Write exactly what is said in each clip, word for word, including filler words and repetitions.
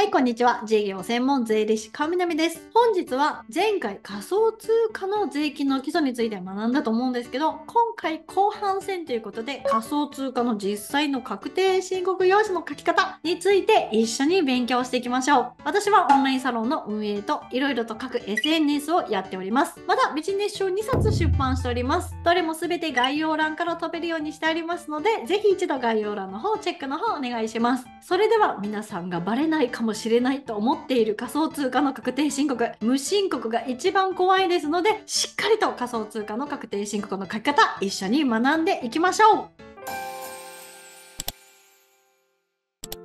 はい、こんにちは。事業専門税理士川南です。本日は前回仮想通貨の税金の基礎について学んだと思うんですけど、今回後半戦ということで仮想通貨の実際の確定申告用紙の書き方について一緒に勉強していきましょう。私はオンラインサロンの運営といろいろと各 エスエヌエス をやっております。まだビジネス書にさつ出版しております。どれも全て概要欄から飛べるようにしてありますので、ぜひ一度概要欄の方チェックの方お願いします。それでは皆さんがバレないかかもしれないと思っている仮想通貨の確定申告、無申告が一番怖いですので、しっかりと仮想通貨の確定申告の書き方一緒に学んでいきましょう。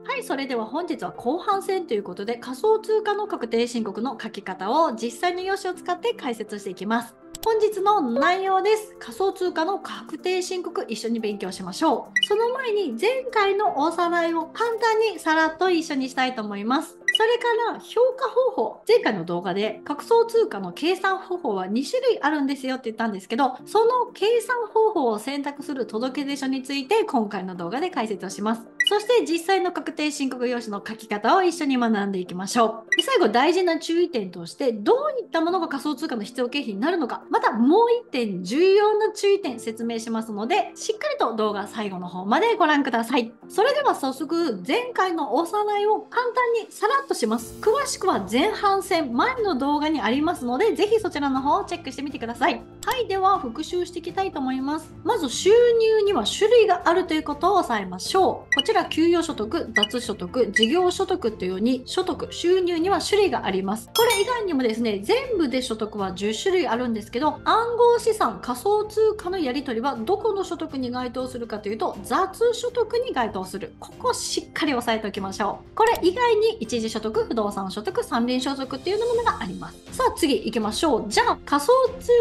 はい、それでは本日は後半戦ということで仮想通貨の確定申告の書き方を実際の用紙を使って解説していきます。本日の内容です。仮想通貨の確定申告一緒に勉強しましょう。その前に前回のおさらいを簡単にさらっと一緒にしたいと思います。それから評価方法、前回の動画で仮想通貨の計算方法はに種類あるんですよって言ったんですけど、その計算方法を選択する届出書について今回の動画で解説をします。そして実際の確定申告用紙の書き方を一緒に学んでいきましょう。で、最後大事な注意点として、どういったものが仮想通貨の必要経費になるのか、またもういってん重要な注意点説明しますので、しっかりと動画最後の方までご覧ください。それでは早速前回のおさらいを簡単にさらっとします。詳しくは前半戦前の動画にありますので、ぜひそちらの方をチェックしてみてください。はい、では復習していきたいと思います。まず収入には種類があるということを押さえましょう。こちら給与所得、雑所得、事業所得というように所得、収入には種類があります。これ以外にもですね、全部で所得はじゅう種類あるんですけど、暗号資産、仮想通貨のやり取りはどこの所得に該当するかというと、雑所得に該当する。ここをしっかり押さえておきましょう。これ以外に一時所得、不動産所得、山林所得っていうものがあります。さあ次行きましょう。じゃあ仮想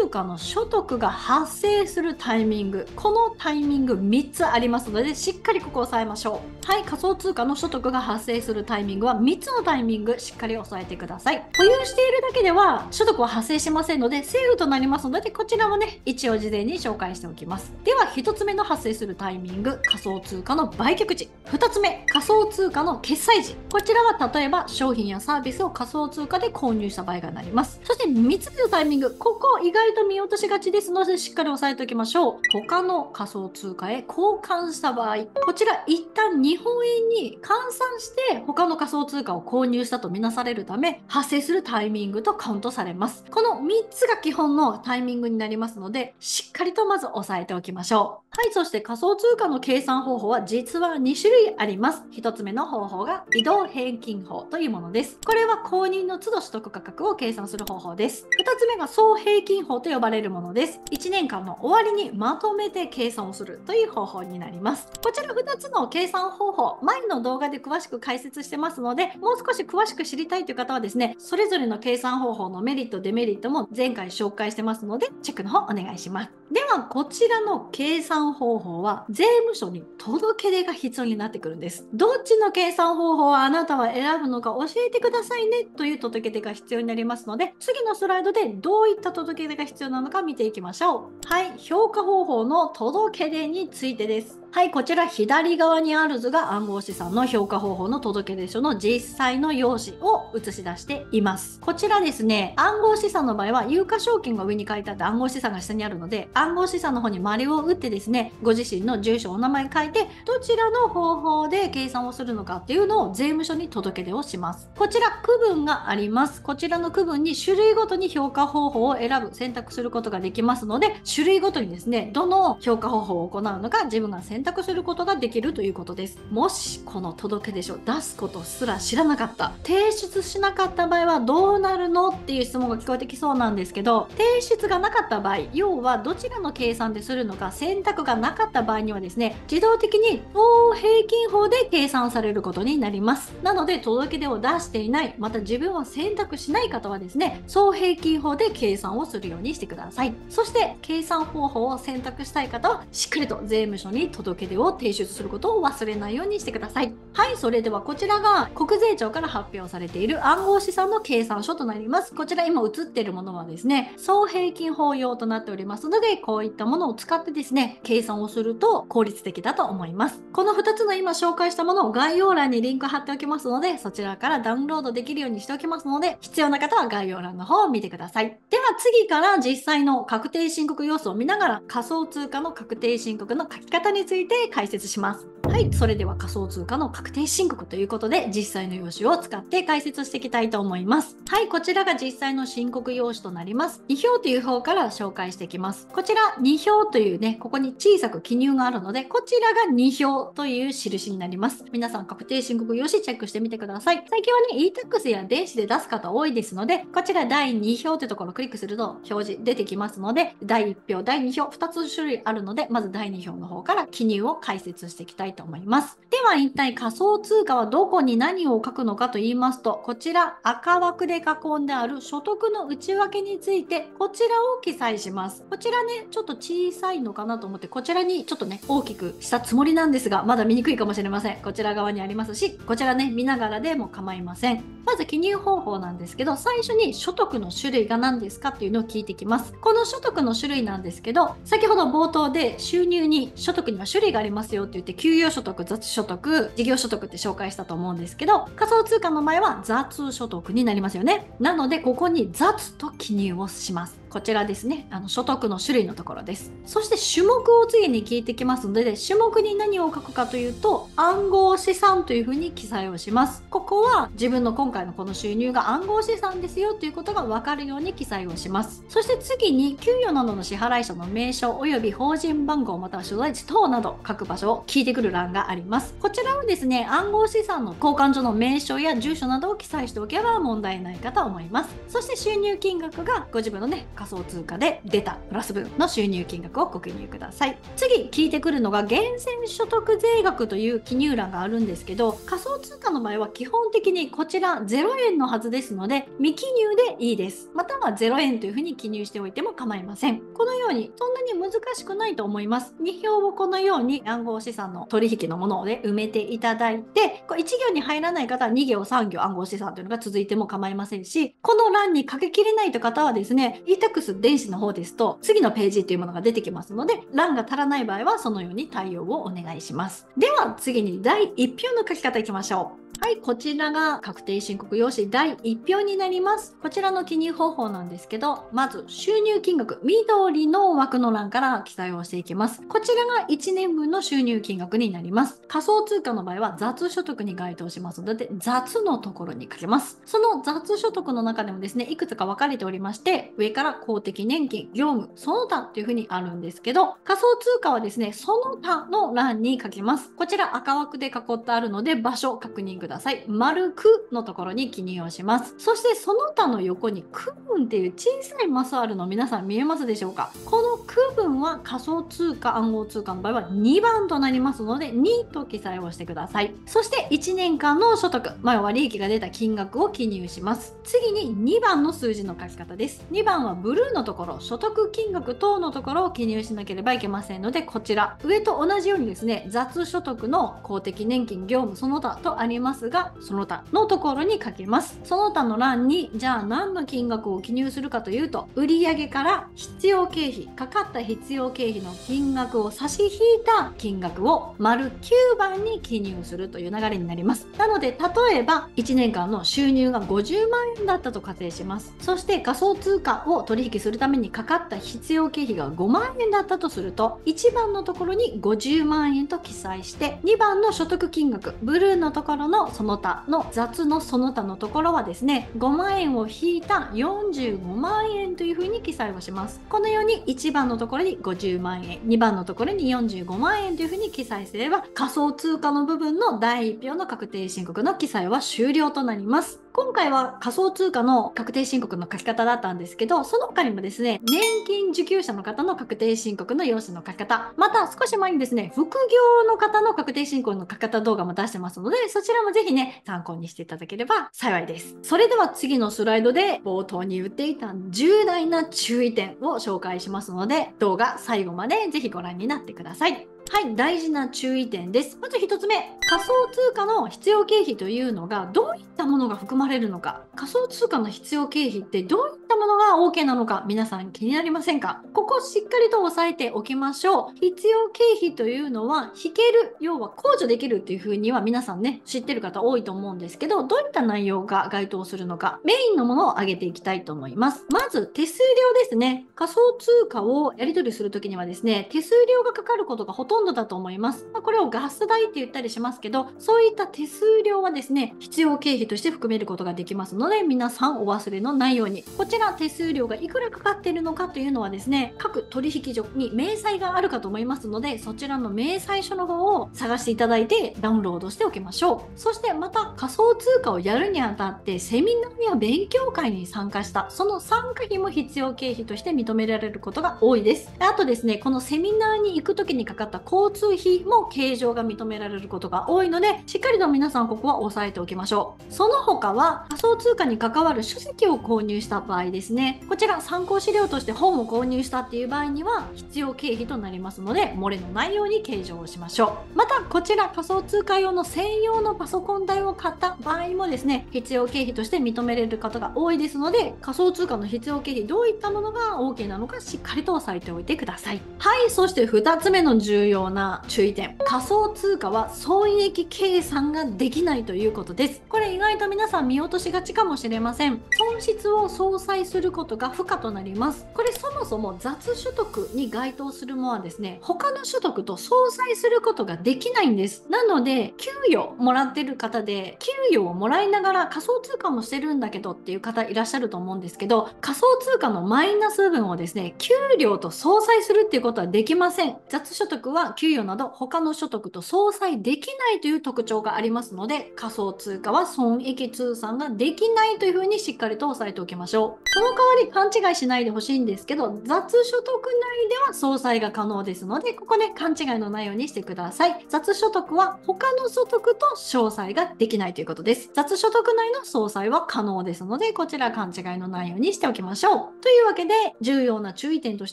通貨の所得が発生するタイミング、このタイミングみっつありますので、しっかりここを押さえましょう。はい、仮想通貨の所得が発生するタイミングはみっつのタイミングしっかり押さえてください。保有しているだけでは所得は発生しませんので、セーフとなりますますので、こちらもね一応事前に紹介しておきます。ではひとつめの発生するタイミング、仮想通貨の売却時。ふたつめ、仮想通貨の決済時。こちらは例えば商品やサービスを仮想通貨で購入した場合がなります。そしてみっつめのタイミング、ここ意外と見落としがちですので、しっかり押さえておきましょう。他の仮想通貨へ交換した場合、こちら一旦日本円に換算して他の仮想通貨を購入したとみなされるため、発生するタイミングとカウントされます。このみっつが基本のタイミングになりますので、しっかりとまず押さえておきましょう。はい、そして仮想通貨の計算方法は実はに種類あります。ひとつめの方法が移動平均法というものです。これは公認の都度取得価格を計算する方法です。ふたつめが総平均法と呼ばれるものです。いちねんかんの終わりにまとめて計算をするという方法になります。こちらふたつの計算方法、前の動画で詳しく解説してますので、もう少し詳しく知りたいという方はですね、それぞれの計算方法のメリットデメリットも前回紹介してますので、チェックの方お願いします。ではこちらの計算方法は税務署に届け出が必要になってくるんです。どっちの計算方法をあなたは選ぶのか教えてくださいねという届け出が必要になりますので、次のスライドでどういった届け出が必要なのか見ていきましょう。はい、評価方法の届け出についてです。はい、こちら左側にある図が暗号資産の評価方法の届出書の実際の用紙を映し出しています。こちらですね、暗号資産の場合は有価証券が上に書いてあって暗号資産が下にあるので、暗号資産の方に丸を打ってですね、ご自身の住所お名前書いて、どちらの方法で計算をするのかっていうのを税務署に届出をします。こちら区分があります。こちらの区分に種類ごとに評価方法を選ぶ、選択することができますので、種類ごとにですね、どの評価方法を行うのか自分が選択選択することができるということです。もしこの届出書を出すことすら知らなかった、提出しなかった場合はどうなるのっていう質問が聞こえてきそうなんですけど、提出がなかった場合、要はどちらの計算でするのか選択がなかった場合にはですね、自動的に総平均法で計算されることになります。なので届出を出していない、また自分は選択しない方はですね、総平均法で計算をするようにしてください。そして計算方法を選択したい方はしっかりと税務署に届届出を提出することを忘れないようにしてください。はい、それではこちらが国税庁から発表されている暗号資産の計算書となります。こちら今映っているものはですね、総平均法用となっておりますので、こういったものを使ってですね、計算をすると効率的だと思います。このふたつの今紹介したものを概要欄にリンク貼っておきますので、そちらからダウンロードできるようにしておきますので、必要な方は概要欄の方を見てください。では次から実際の確定申告要素を見ながら仮想通貨の確定申告の書き方について解説します。はい、それでは仮想通貨の確定申告ということで、実際の用紙を使って解説していきたいと思います。はい、こちらが実際の申告用紙となります。に表という方から紹介していきます。こちらに表というね、ここに小さく記入があるので、こちらがに表という印になります。皆さん確定申告用紙チェックしてみてください。最近はね、e-tax や電子で出す方多いですので、こちらだいに表というところをクリックすると表示出てきますので、だいいち票、だいに表、ふたつ種類あるので、まずだいに票の方から記入を解説していきたいと思います。では一体仮想通貨はどこに何を書くのかと言いますと、こちら赤枠で囲んである所得の内訳について、こちらを記載します。こちらね、ちょっと小さいのかなと思って、こちらにちょっとね、大きくしたつもりなんですが、まだ見にくいかもしれません。こちら側にありますし、こちらね、見ながらでも構いません。まず記入方法なんですけど、最初に所得の種類が何ですかっていうのを聞いてきます。この所得の種類なんですけど、先ほど冒頭で収入に所得には種類がありますよって言って、給与所得、雑所得、事業所得って紹介したと思うんですけど、仮想通貨の前は雑所得になりますよね。なのでここに雑と記入をします。こちらですね、あの所得の種類のところです。そして種目を次に聞いてきますので、ね、種目に何を書くかというと、暗号資産というふうに記載をします。ここは自分の今回のこの収入が暗号資産ですよということが分かるように記載をします。そして次に給与などの支払い者の名称及び法人番号または所在地等など書く場所を聞いてくる欄があります。こちらはですね、暗号資産の交換所の名称や住所などを記載しておけば問題ないかと思います。そして収入金額がご自分のね、仮想通貨で出たプラス分の収入金額をご記入ください。次聞いてくるのが源泉所得税額という記入欄があるんですけど、仮想通貨の場合は基本的にこちらゼロえんのはずですので、未記入でいいです。またはゼロえんというふうに記入しておいても構いません。このようにそんなに難しくないと思います。に票をこのように暗号資産の取引のもので埋めていただいて、いち行に入らない方はに行さん行暗号資産というのが続いても構いませんし、この欄にかけきれないという方はですね、e-tax 電子の方ですと次のページというものが出てきますので、欄が足らない場合はそのように対応をお願いします。では次にだいいち票の書き方いきましょう。はい、こちらが確定申告用紙だいいち票になります。こちらの記入方法なんですけど、まず収入金額、緑の枠の欄から記載をしていきます。こちらがいちねんぶんの収入金額になります。仮想通貨の場合は雑所得に該当しますので、雑のところに書きます。その雑所得の中でもですね、いくつか分かれておりまして、上から公的年金、業務、その他というふうにあるんですけど、仮想通貨はですね、その他の欄に書きます。こちら赤枠で囲ってあるので、場所を確認ください。ください。丸くのところに記入をします。そしてその他の横に区分っていう小さいマスあるの皆さん見えますでしょうか？この区分は仮想通貨暗号通貨の場合はにばんとなりますので、にと記載をしてください。そしていちねんかんの所得、まあ、割益が出た金額を記入します。次ににばんの数字の書き方です。にばんはブルーのところ、所得金額等のところを記入しなければいけませんので、こちら上と同じようにですね、雑所得の公的年金業務その他とありますですが、その他のところに書きます。その他の欄にじゃあ何の金額を記入するかというと、売上から必要経費かかった必要経費の金額を差し引いた金額を丸きゅうばんに記入するという流れになります。なので例えばいちねんかんの収入がごじゅうまんえんだったと仮定します。そして仮想通貨を取引するためにかかった必要経費がごまんえんだったとすると、いちばんのところにごじゅうまんえんと記載して、にばんの所得金額ブルーのところのその他の雑のその他のところはですね、ごまんえんを引いたよんじゅうごまんえんというふうに記載をします。このようにいちばんのところにごじゅうまんえん、にばんのところによんじゅうごまんえんというふうに記載すれば、仮想通貨の部分のだいいち票の確定申告の記載は終了となります。今回は仮想通貨の確定申告の書き方だったんですけど、その他にもですね、年金受給者の方の確定申告の用紙の書き方、また少し前にですね、副業の方の確定申告の書き方動画も出してますので、そちらもぜひね、参考にしていただければ幸いです。それでは次のスライドで冒頭に言っていた重大な注意点を紹介しますので、動画最後までぜひご覧になってください。はい、大事な注意点です。まずひとつめ、仮想通貨の必要経費というのがどういったものが含まれるのか、仮想通貨の必要経費ってどういったものが OK なのか、皆さん気になりませんか？ここしっかりと押さえておきましょう。必要経費というのは引ける、要は控除できるというふうには皆さんね、知ってる方多いと思うんですけど、どういった内容が該当するのか、メインのものを挙げていきたいと思います。まず手数料ですね。仮想通貨をやり取りするときにはですね、手数料がかかることがほとんどほとんどだと思います。まあ、これをガス代って言ったりしますけど、そういった手数料はですね、必要経費として含めることができますので、皆さんお忘れのないように。こちら手数料がいくらかかっているのかというのはですね、各取引所に明細があるかと思いますので、そちらの明細書の方を探していただいてダウンロードしておきましょう。そしてまた仮想通貨をやるにあたってセミナーや勉強会に参加した、その参加費も必要経費として認められることが多いです。あとですね、このセミナーに行く時にかかった交通費も計上が認められることが多いので、しっかりと皆さんここは押さえておきましょう。その他は仮想通貨に関わる書籍を購入した場合ですね、こちら参考資料として本を購入したっていう場合には必要経費となりますので、漏れのないように計上をしましょう。またこちら仮想通貨用の専用のパソコン台を買った場合もですね、必要経費として認められる方が多いですので、仮想通貨の必要経費どういったものが OK なのか、しっかりと押さえておいてください。はい、そしてふたつめの重要ような注意点、仮想通貨は損益計算ができないということです。これ意外と皆さん見落としがちかもしれません。損失を相殺することが不可となります。これそもそも雑所得に該当するものはですね、他の所得と相殺することができないんです。なので給与もらってる方で、給与をもらいながら仮想通貨もしてるんだけどっていう方いらっしゃると思うんですけど、仮想通貨のマイナス分をですね、給料と相殺するっていうことはできません。雑所得は給与など他の所得と相殺できないという特徴がありますので、仮想通貨は損益通算ができないというふうにしっかりと押さえておきましょう。その代わり勘違いしないでほしいんですけど、雑所得内では相殺が可能ですので、ここね、勘違いのないようにしてください。雑所得は他の所得と相殺ができないということです。雑所得内の相殺は可能ですので、こちら勘違いのないようにしておきましょう。というわけで、重要な注意点とし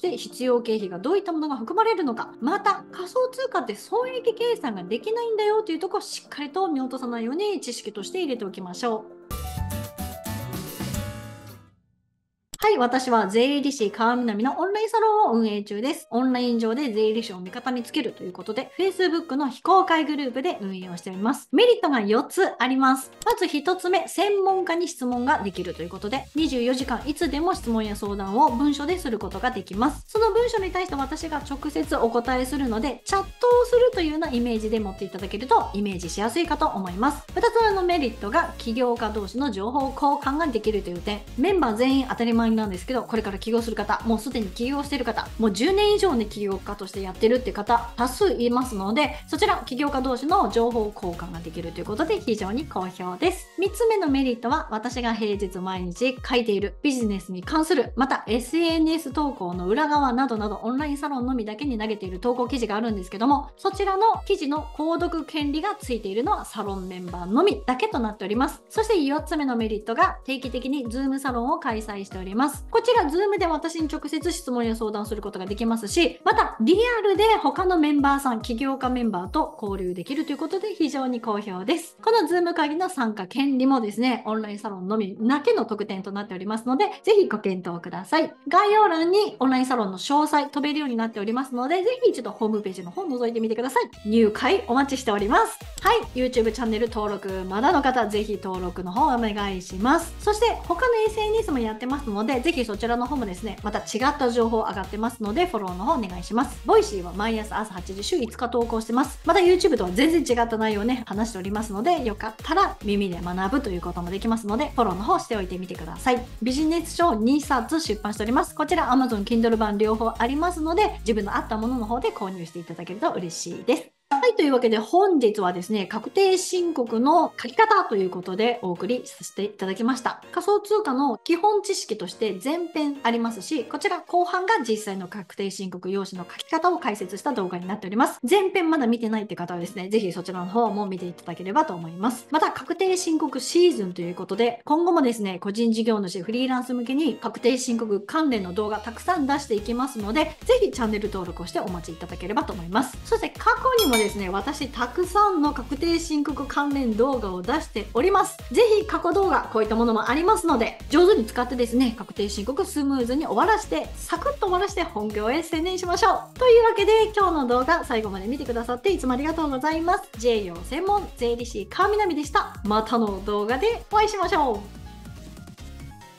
て必要経費がどういったものが含まれるのか、また仮想通貨って損益計算ができないんだよというところをしっかりと見落とさないように知識として入れておきましょう。はい、私は税理士川南のオンラインサロンを運営中です。オンライン上で税理士を味方につけるということで、Facebook の非公開グループで運営をしております。メリットがよっつあります。まずひとつめ、専門家に質問ができるということで、にじゅうよじかんいつでも質問や相談を文書ですることができます。その文書に対して私が直接お答えするので、チャットをするというようなイメージで持っていただけるとイメージしやすいかと思います。ふたつめのメリットが、起業家同士の情報交換ができるという点、メンバー全員当たり前なんですけど、これから起業する方、もうすでに起業している方、もうじゅうねん以上ね、起業家としてやってるって方多数いますので、そちら起業家同士の情報交換ができるということで非常に好評です。みっつめのメリットは、私が平日毎日書いているビジネスに関する、また エスエヌエス 投稿の裏側などなど、オンラインサロンのみだけに投げている投稿記事があるんですけども、そちらの記事の購読権利がついているのはサロンメンバーのみだけとなっております。そしてよっつめのメリットが、定期的に Zoom サロンを開催しております。こちら Zoom で私に直接質問や相談することができますし、またリアルで他のメンバーさん、起業家メンバーと交流できるということで非常に好評です。この Zoom 会議の参加権利もですね、オンラインサロンのみだけの特典となっておりますので、ぜひご検討ください。概要欄にオンラインサロンの詳細飛べるようになっておりますので、ぜひ一度ホームページの方を覗いてみてください。入会お待ちしております。はい、YouTube チャンネル登録まだの方、ぜひ登録の方お願いします。そして他の エスエヌエス もやってますので、でぜひそちらの方もですね、また違った情報上がってますので、フォローの方お願いします。ボイシーは毎朝朝はちじ週いつか投稿してます。また YouTube とは全然違った内容をね、話しておりますので、よかったら耳で学ぶということもできますので、フォローの方しておいてみてください。ビジネス書をにさつ出版しております。こちら Amazon Kindle 版両方ありますので、自分の合ったものの方で購入していただけると嬉しいです。はい、というわけで本日はですね、確定申告の書き方ということでお送りさせていただきました。仮想通貨の基本知識として前編ありますし、こちら後半が実際の確定申告用紙の書き方を解説した動画になっております。前編まだ見てないって方はですね、ぜひそちらの方も見ていただければと思います。また確定申告シーズンということで、今後もですね、個人事業主、フリーランス向けに確定申告関連の動画たくさん出していきますので、ぜひチャンネル登録をしてお待ちいただければと思います。そして過去にもですね、私たくさんの確定申告関連動画を出しております。ぜひ過去動画こういったものもありますので、上手に使ってですね、確定申告スムーズに終わらしてサクッと終わらして本業へ専念しましょう。というわけで今日の動画最後まで見てくださっていつもありがとうございます。自営業専門税理士川南でした。またの動画でお会いしましょう。